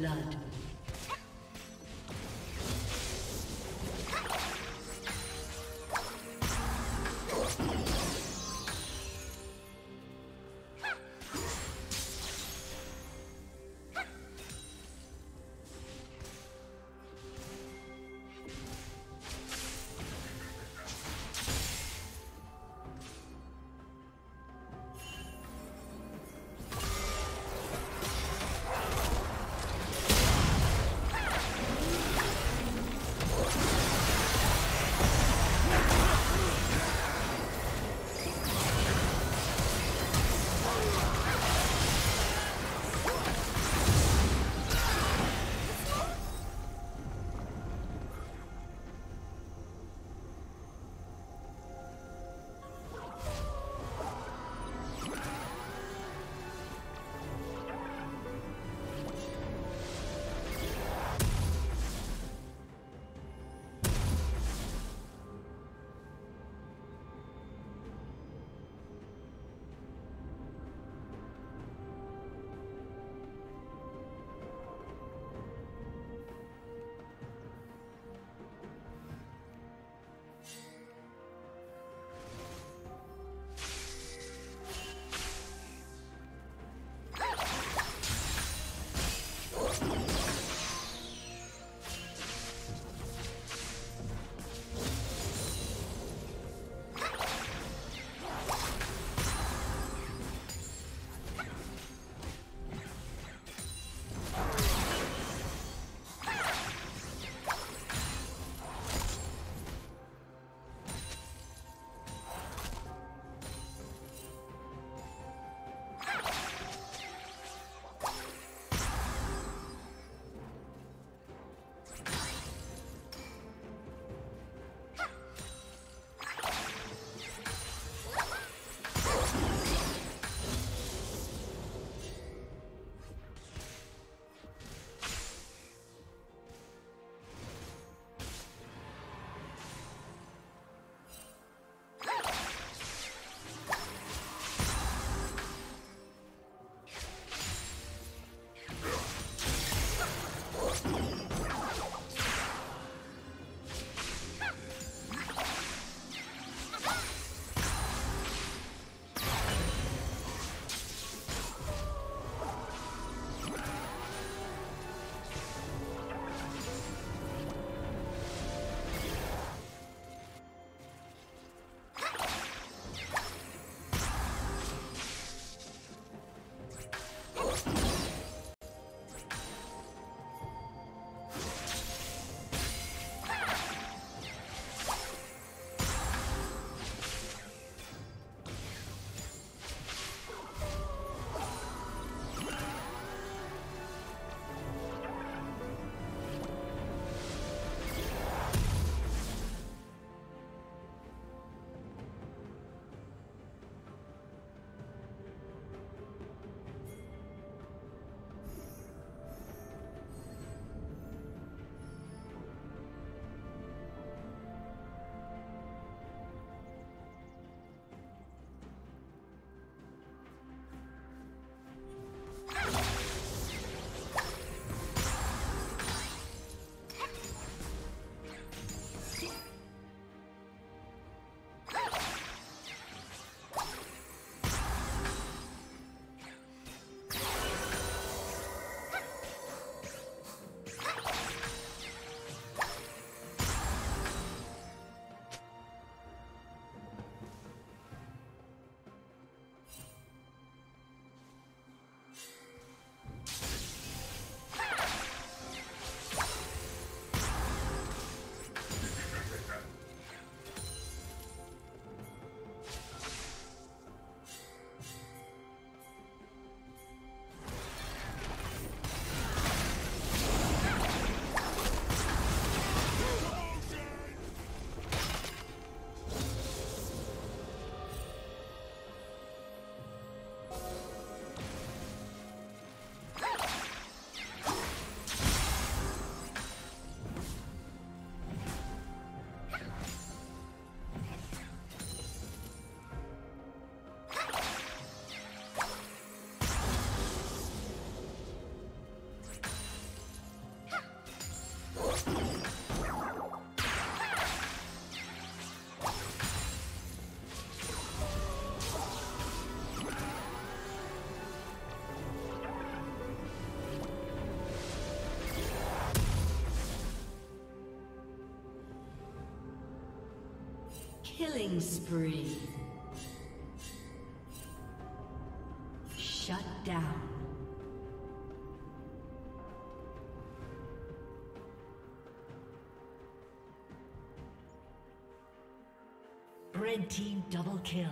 blood. Killing spree. Shut down. Red team double kill.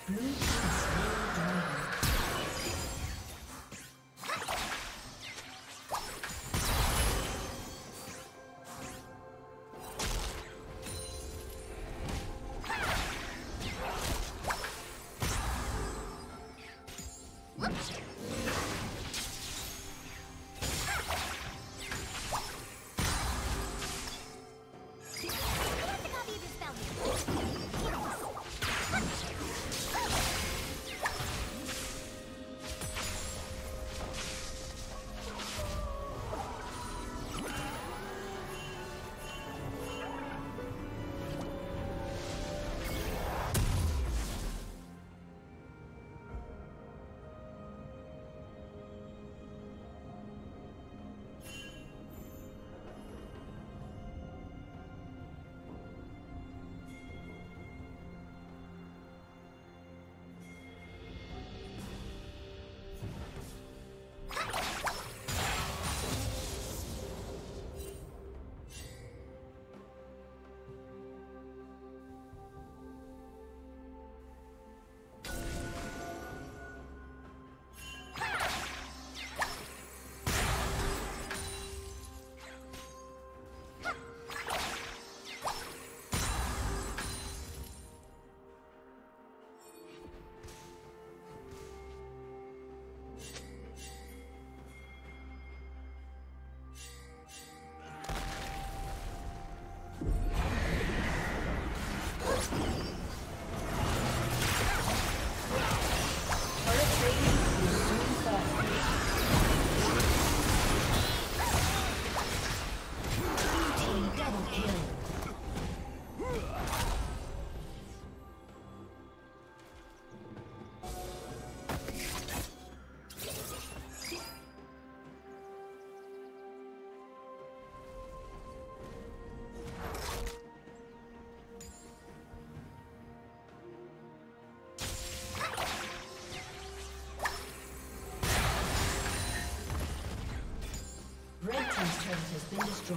I been destroyed.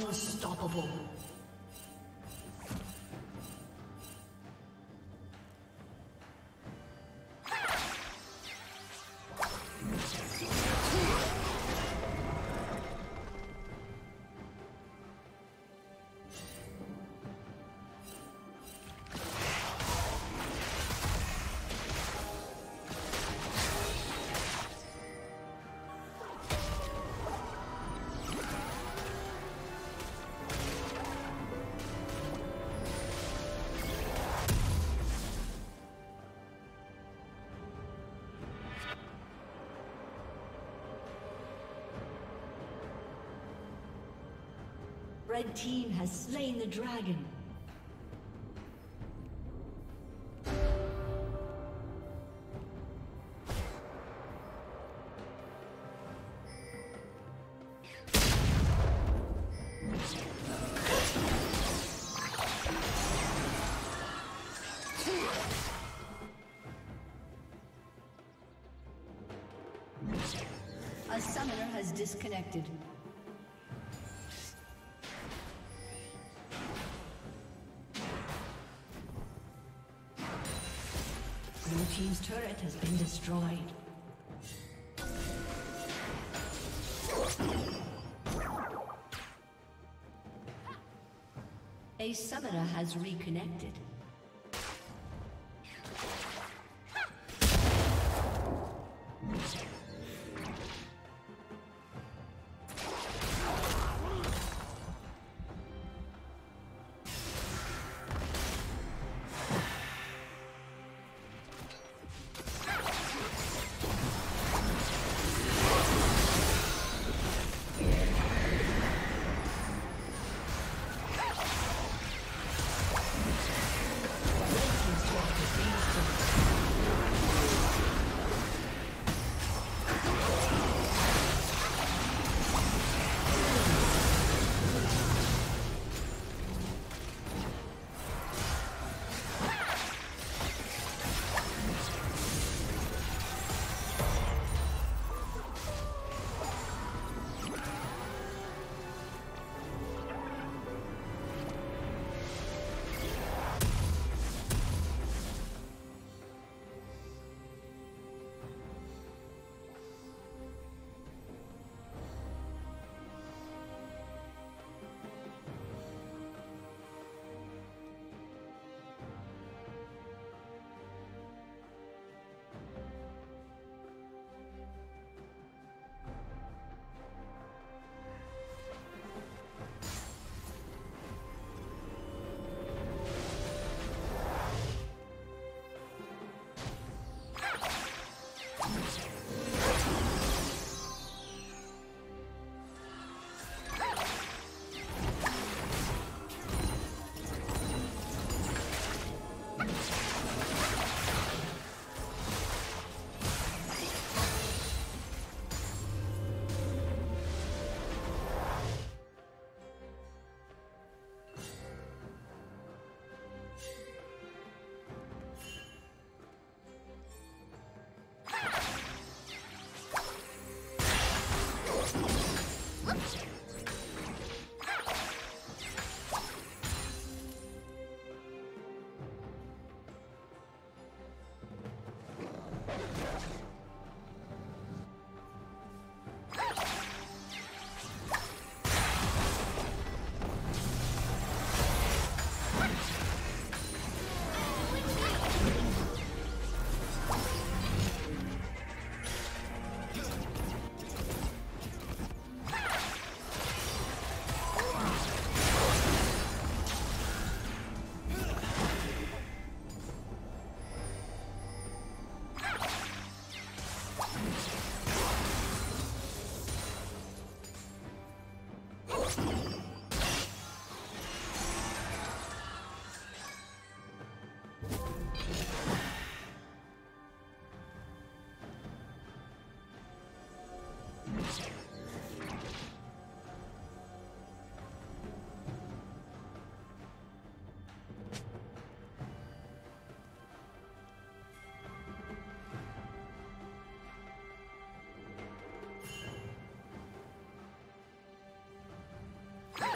Unstoppable. Red team has slain the dragon. A summoner has disconnected. team's turret has been destroyed. A summoner has reconnected.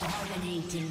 Dominating.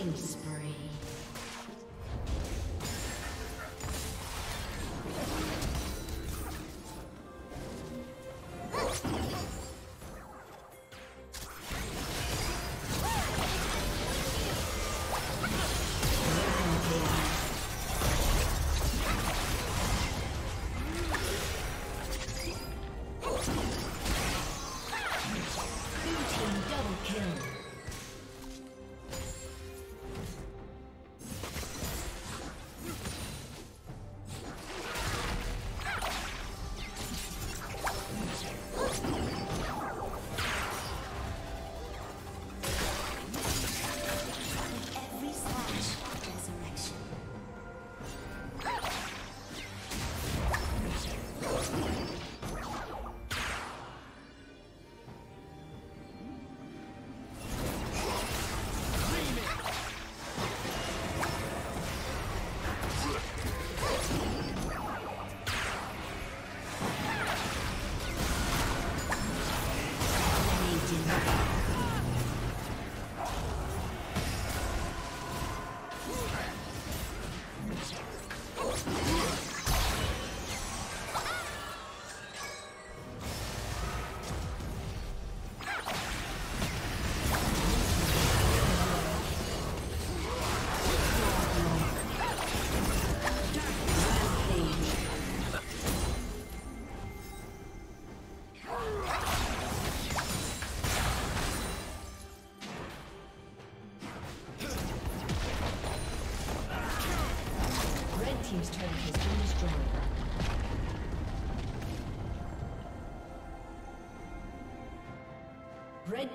Killing spree. Red